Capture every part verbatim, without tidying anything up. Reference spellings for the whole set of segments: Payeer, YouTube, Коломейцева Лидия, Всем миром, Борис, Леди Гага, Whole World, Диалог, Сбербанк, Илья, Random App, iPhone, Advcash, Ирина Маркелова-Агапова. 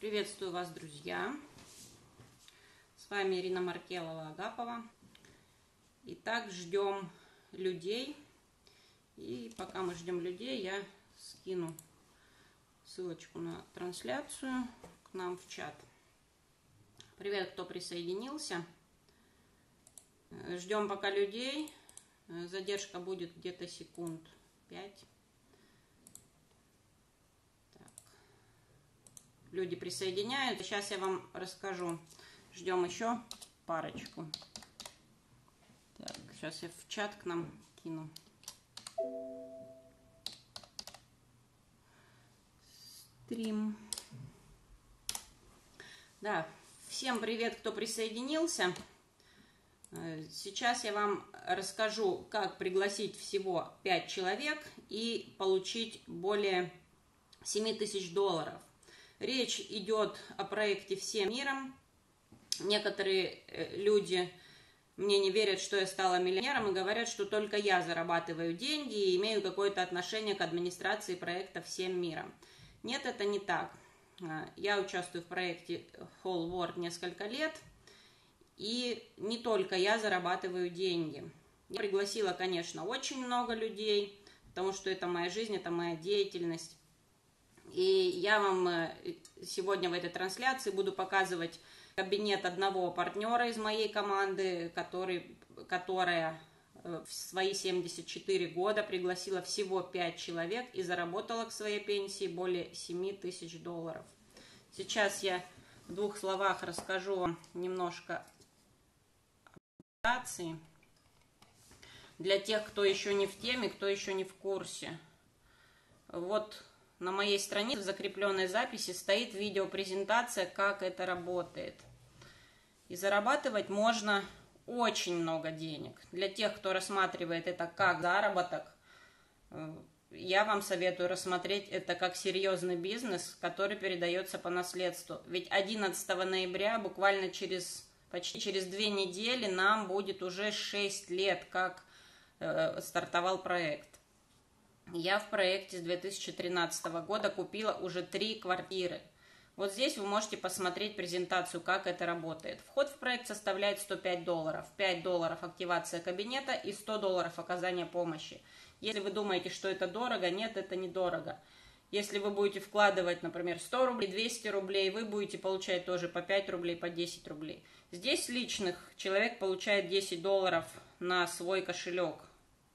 Приветствую вас, друзья! С вами Ирина Маркелова-Агапова. Итак, ждем людей. И пока мы ждем людей, я скину ссылочку на трансляцию к нам в чат. Привет, кто присоединился. Ждем пока людей. Задержка будет где-то секунд пять. Люди присоединяются. Сейчас я вам расскажу. Ждем еще парочку. Так, сейчас я в чат к нам кину. Стрим. Да, всем привет, кто присоединился. Сейчас я вам расскажу, как пригласить всего пять человек и получить более семи тысяч долларов. Речь идет о проекте «Всем миром». Некоторые люди мне не верят, что я стала миллионером, и говорят, что только я зарабатываю деньги и имею какое-то отношение к администрации проекта «Всем миром». Нет, это не так. Я участвую в проекте Whole World несколько лет, и не только я зарабатываю деньги. Я пригласила, конечно, очень много людей, потому что это моя жизнь, это моя деятельность. И я вам сегодня в этой трансляции буду показывать кабинет одного партнера из моей команды, который, которая в свои семьдесят четыре года пригласила всего пять человек и заработала к своей пенсии более семи тысяч долларов. Сейчас я в двух словах расскажу вам немножко о презентации для тех, кто еще не в теме, кто еще не в курсе. Вот. На моей странице в закрепленной записи стоит видеопрезентация, как это работает. И зарабатывать можно очень много денег. Для тех, кто рассматривает это как заработок, я вам советую рассмотреть это как серьезный бизнес, который передается по наследству. Ведь одиннадцатого ноября, буквально через, почти через две недели, нам будет уже шесть лет, как э, стартовал проект. Я в проекте с две тысячи тринадцатого года купила уже три квартиры. Вот здесь вы можете посмотреть презентацию, как это работает. Вход в проект составляет сто пять долларов. пять долларов активация кабинета и сто долларов оказание помощи. Если вы думаете, что это дорого, нет, это недорого. Если вы будете вкладывать, например, сто рублей, двести рублей, вы будете получать тоже по пять рублей, по десять рублей. Здесь личных человек получает десять долларов на свой кошелек.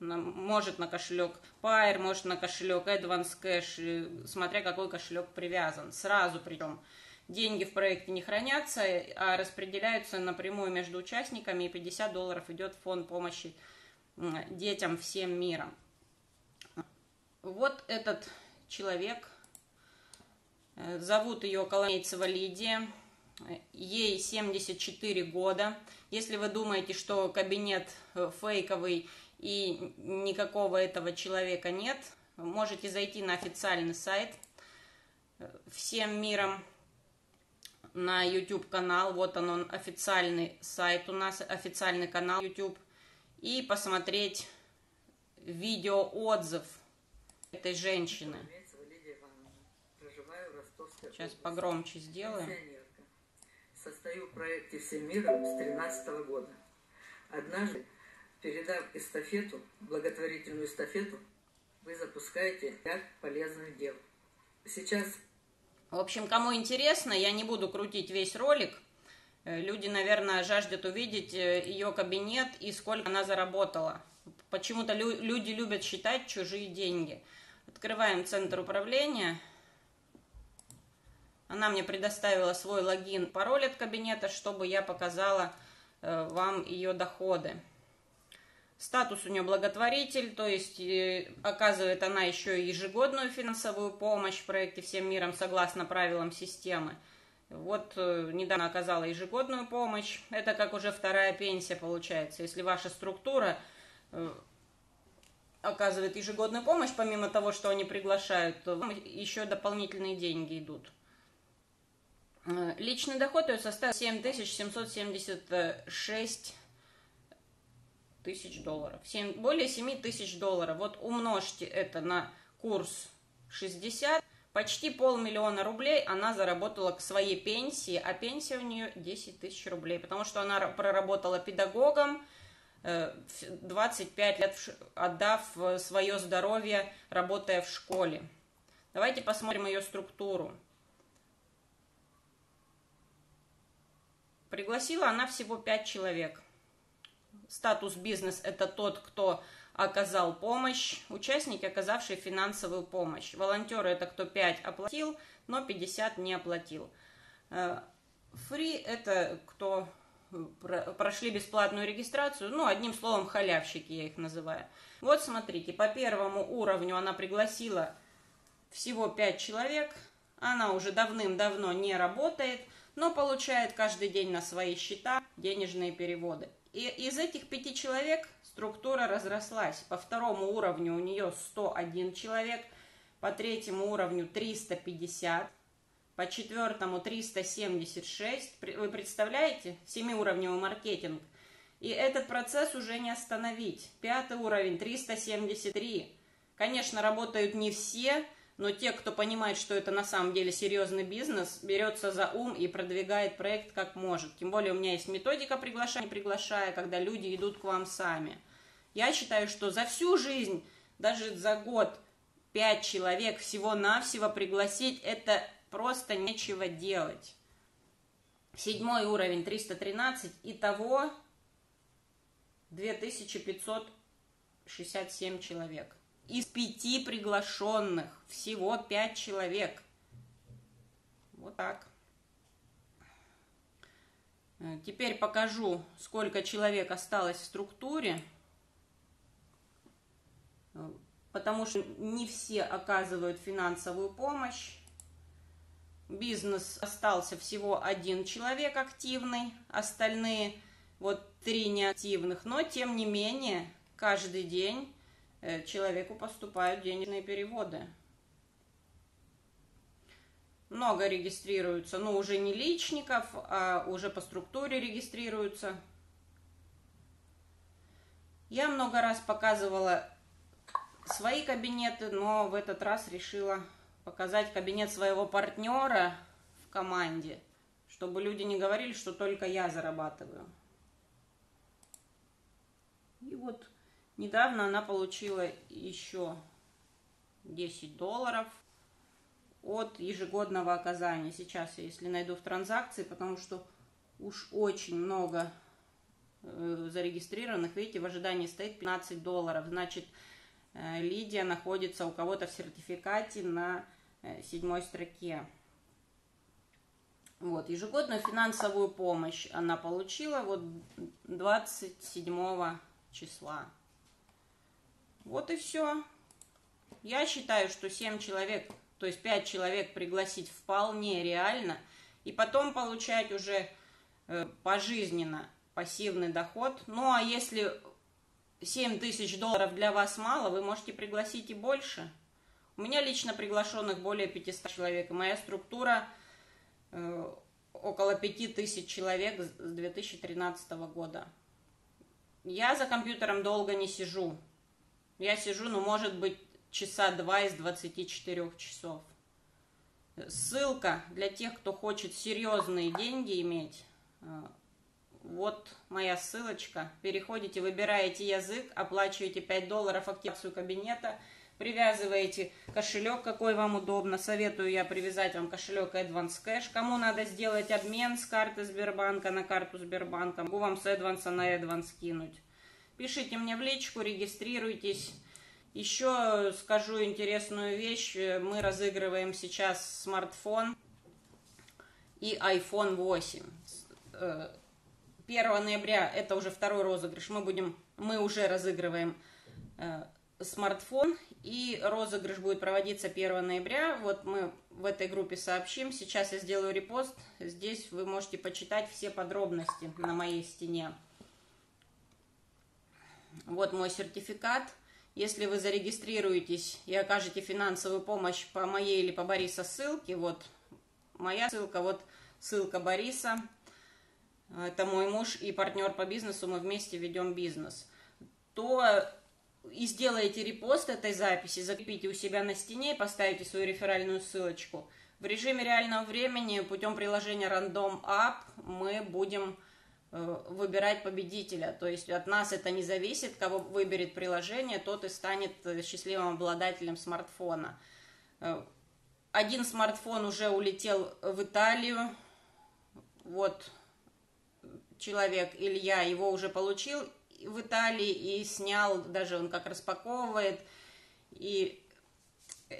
Может на кошелек Payeer, может на кошелек Advcash, смотря какой кошелек привязан. Сразу причем деньги в проекте не хранятся, а распределяются напрямую между участниками, и пятьдесят долларов идет в фонд помощи детям всем миром. Вот этот человек, зовут ее Коломейцева Лидия. Ей семьдесят четыре года. Если вы думаете, что кабинет фейковый и никакого этого человека нет, можете зайти на официальный сайт «Всем миром», на YouTube канал. Вот он, он официальный сайт у нас, официальный канал YouTube, и посмотреть видеоотзыв этой женщины. Сейчас погромче сделаем. Состою в проекте «Всем миром» с две тысячи тринадцатого года. Однажды, передав эстафету, благотворительную эстафету, вы запускаете ряд полезных дел. Сейчас... В общем, кому интересно, я не буду крутить весь ролик. Люди, наверное, жаждут увидеть ее кабинет и сколько она заработала. Почему-то лю- люди любят считать чужие деньги. Открываем центр управления. Она мне предоставила свой логин, пароль от кабинета, чтобы я показала вам ее доходы. Статус у нее благотворитель, то есть э, оказывает она еще и ежегодную финансовую помощь в проекте «Всем миром» согласно правилам системы. Вот э, недавно оказала ежегодную помощь. Это как уже вторая пенсия получается. Если ваша структура э, оказывает ежегодную помощь, помимо того, что они приглашают, то вам еще дополнительные деньги идут. Э, личный доход ее составил семь тысяч семьсот семьдесят шесть долларов. Тысяч долларов. Более семи тысяч долларов. Вот умножьте это на курс шестьдесят. Почти полмиллиона рублей она заработала к своей пенсии, а пенсия у нее десять тысяч рублей, потому что она проработала педагогом двадцать пять лет, отдав свое здоровье, работая в школе. Давайте посмотрим ее структуру. Пригласила она всего пять человек. Статус бизнес – это тот, кто оказал помощь, участники, оказавшие финансовую помощь. Волонтеры – это кто пять оплатил, но пятьдесят не оплатил. Фри – это кто прошли бесплатную регистрацию, ну, одним словом, халявщики я их называю. Вот, смотрите, по первому уровню она пригласила всего пять человек, она уже давным-давно не работает, но получает каждый день на свои счета денежные переводы. И из этих пяти человек структура разрослась. По второму уровню у нее сто один человек, по третьему уровню триста пятьдесят, по четвертому триста семьдесят шесть. Вы представляете? Семиуровневый маркетинг. И этот процесс уже не остановить. Пятый уровень триста семьдесят три. Конечно, работают не все, но те, кто понимает, что это на самом деле серьезный бизнес, берется за ум и продвигает проект как может. Тем более у меня есть методика приглашения, приглашая, когда люди идут к вам сами. Я считаю, что за всю жизнь, даже за год, пять человек всего-навсего пригласить, это просто нечего делать. Седьмой уровень триста тринадцать, итого две тысячи пятьсот шестьдесят семь человек. Из пяти приглашенных всего пять человек. Вот так. Теперь покажу, сколько человек осталось в структуре. Потому что не все оказывают финансовую помощь. Бизнес остался всего один человек активный. Остальные вот три неактивных. Но тем не менее, каждый день человеку поступают денежные переводы. Много регистрируются, но уже не личников, а уже по структуре регистрируются. Я много раз показывала свои кабинеты, но в этот раз решила показать кабинет своего партнера в команде, чтобы люди не говорили, что только я зарабатываю. И вот недавно она получила еще десять долларов от ежегодного оказания. Сейчас я, если найду в транзакции, потому что уж очень много зарегистрированных. Видите, в ожидании стоит пятнадцать долларов. Значит, Лидия находится у кого-то в сертификате на седьмой строке. Вот, ежегодную финансовую помощь она получила вот двадцать седьмого числа. Вот и все. Я считаю, что семь человек, то есть пять человек пригласить вполне реально. И потом получать уже э, пожизненно пассивный доход. Ну а если семь тысяч долларов для вас мало, вы можете пригласить и больше. У меня лично приглашенных более пятисот человек. Моя структура э, около пяти тысяч человек с две тысячи тринадцатого года. Я за компьютером долго не сижу. Я сижу, ну, может быть, часа два из двадцати четырёх часов. Ссылка для тех, кто хочет серьезные деньги иметь. Вот моя ссылочка. Переходите, выбираете язык, оплачиваете пять долларов активацию кабинета, привязываете кошелек, какой вам удобно. Советую я привязать вам кошелек Advcash. Кому надо сделать обмен с карты Сбербанка на карту Сбербанка, могу вам с Advance на Advance кинуть. Пишите мне в личку, регистрируйтесь. Еще скажу интересную вещь. Мы разыгрываем сейчас смартфон и айфон восемь. первого ноября, это уже второй розыгрыш, мы, будем, мы уже разыгрываем смартфон. И розыгрыш будет проводиться первого ноября. Вот мы в этой группе сообщим. Сейчас я сделаю репост. Здесь вы можете почитать все подробности на моей стене. Вот мой сертификат. Если вы зарегистрируетесь и окажете финансовую помощь по моей или по Бориса ссылке, вот моя ссылка, вот ссылка Бориса. Это мой муж и партнер по бизнесу, мы вместе ведем бизнес. То и сделаете репост этой записи, закрепите у себя на стене и поставите свою реферальную ссылочку. В режиме реального времени путем приложения Random App мы будем выбирать победителя. То есть от нас это не зависит, кого выберет приложение, тот и станет счастливым обладателем смартфона. Один смартфон уже улетел в Италию. Вот человек Илья его уже получил в Италии и снял, даже он как распаковывает, и,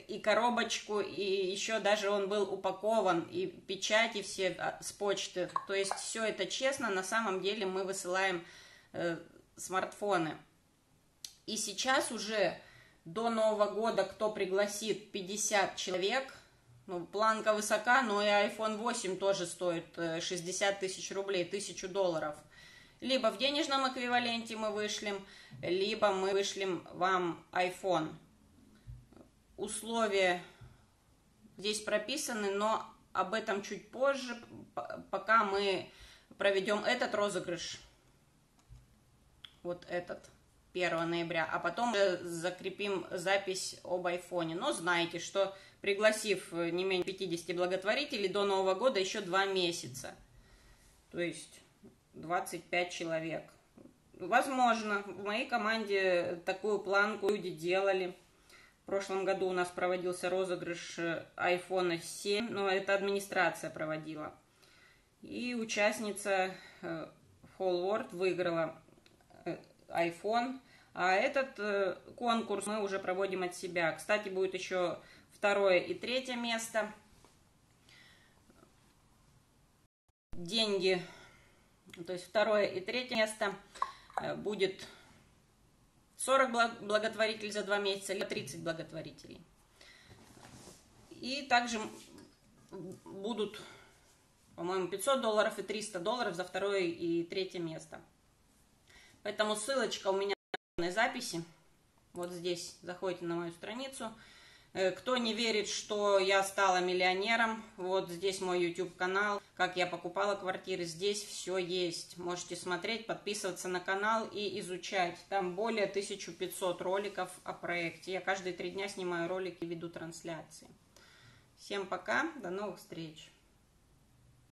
и коробочку, и еще даже он был упакован, и печати все с почты. То есть все это честно, на самом деле мы высылаем э, смартфоны. И сейчас уже до Нового года, кто пригласит пятьдесят человек, ну, планка высока, но и айфон восемь тоже стоит шестьдесят тысяч рублей, тысячу долларов. Либо в денежном эквиваленте мы вышлем, либо мы вышлем вам iPhone. Условия здесь прописаны, но об этом чуть позже, пока мы проведем этот розыгрыш. Вот этот, первого ноября. А потом закрепим запись об айфоне. Но знаете, что пригласив не менее пятидесяти благотворителей, до Нового года еще два месяца. То есть двадцать пять человек. Возможно, в моей команде такую планку люди делали. В прошлом году у нас проводился розыгрыш айфона семь, но это администрация проводила. И участница Whole World выиграла iPhone. А этот конкурс мы уже проводим от себя. Кстати, будет еще второе и третье место. Деньги... То есть второе и третье место будет сорок благотворителей за два месяца, либо тридцать благотворителей. И также будут, по-моему, пятьсот долларов и триста долларов за второе и третье место. Поэтому ссылочка у меня на записи. Вот здесь заходите на мою страницу. Кто не верит, что я стала миллионером, вот здесь мой ютуб-канал, как я покупала квартиры, здесь все есть. Можете смотреть, подписываться на канал и изучать. Там более тысячи пятисот роликов о проекте. Я каждые три дня снимаю ролики и веду трансляции. Всем пока, до новых встреч!